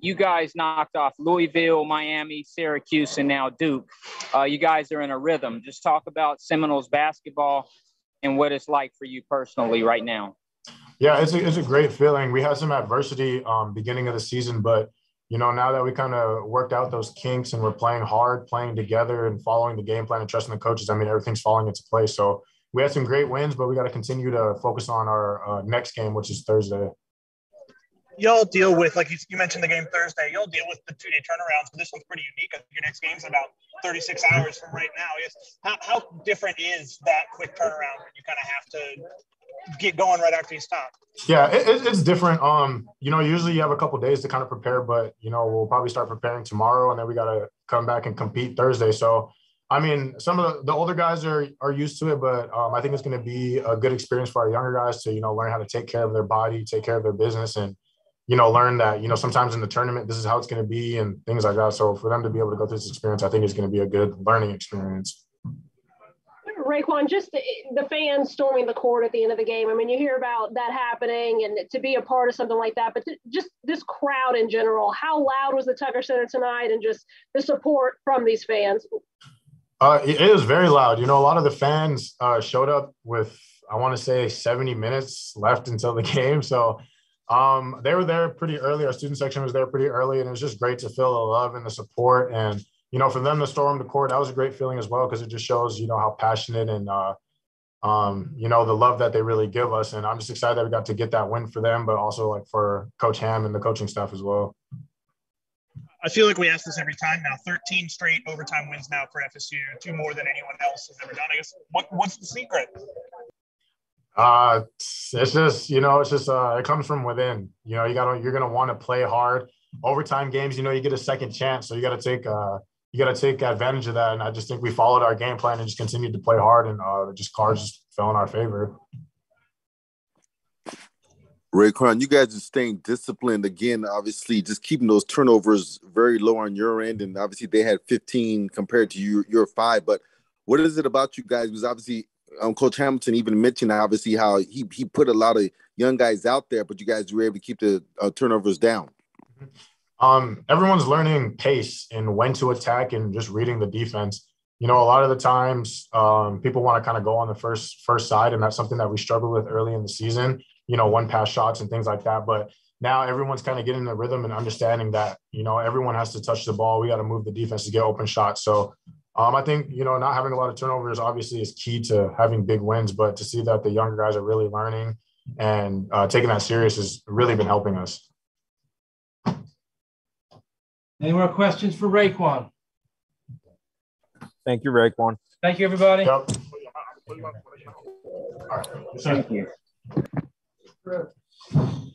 You guys knocked off Louisville, Miami, Syracuse, and now Duke. You guys are in a rhythm. Just talk about Seminoles basketball and what it's like for you personally right now. Yeah, it's a great feeling. We had some adversity beginning of the season, but, you know, now that we kind of worked out those kinks and we're playing hard, playing together and following the game plan and trusting the coaches, I mean, everything's falling into place. So we had some great wins, but we got to continue to focus on our next game, which is Thursday. You'll deal with, like you mentioned the game Thursday, you'll deal with the two-day turnaround. So this one's pretty unique. Your next game's about 36 hours from right now. How different is that quick turnaround when you kind of have to get going right after you stop? Yeah, it's different. You know, usually you have a couple days to kind of prepare, but, you know, we'll probably start preparing tomorrow, and then we got to come back and compete Thursday. So, I mean, some of the older guys are used to it, but I think it's going to be a good experience for our younger guys to, you know, learn how to take care of their body, take care of their business, and, you know, learn that, you know, sometimes in the tournament, this is how it's going to be and things like that. So for them to be able to go through this experience, I think it's going to be a good learning experience. RayQuan, just the fans storming the court at the end of the game. I mean, you hear about that happening and to be a part of something like that, but just this crowd in general, how loud was the Tucker Center tonight and just the support from these fans? It is very loud. You know, a lot of the fans showed up with, I want to say 70 minutes left until the game. So they were there pretty early. Our student section was there pretty early, and it was just great to feel the love and the support. And, you know, for them to storm the court, that was a great feeling as well, because it just shows, you know, how passionate and, you know, the love that they really give us. And I'm just excited that we got to get that win for them, but also like for Coach Ham and the coaching staff as well. I feel like we ask this every time now, 13 straight overtime wins now for FSU, 2 more than anyone else has ever done. I guess, what's the secret? It's just, you know, it's just, it comes from within. You know, you're going to want to play hard. Overtime games, you know, you get a second chance. So you got to take advantage of that. And I just think we followed our game plan and just continued to play hard, and just cards just fell in our favor. RayQuan, you guys are staying disciplined again, obviously, just keeping those turnovers very low on your end. And obviously they had 15 compared to your 5, but what is it about you guys? Because obviously, Coach Hamilton even mentioned, obviously, how he put a lot of young guys out there, but you guys were able to keep the turnovers down. Everyone's learning pace and when to attack and just reading the defense. You know, a lot of the times people want to kind of go on the first side, and that's something that we struggled with early in the season, you know, one-pass shots and things like that. But now everyone's kind of getting the rhythm and understanding that, you know, everyone has to touch the ball. We got to move the defense to get open shots. So, I think, you know, not having a lot of turnovers obviously is key to having big wins, but to see that the younger guys are really learning and taking that serious has really been helping us. Any more questions for RayQuan? Thank you, RayQuan. Thank you, everybody. Yep. All right. Thank you.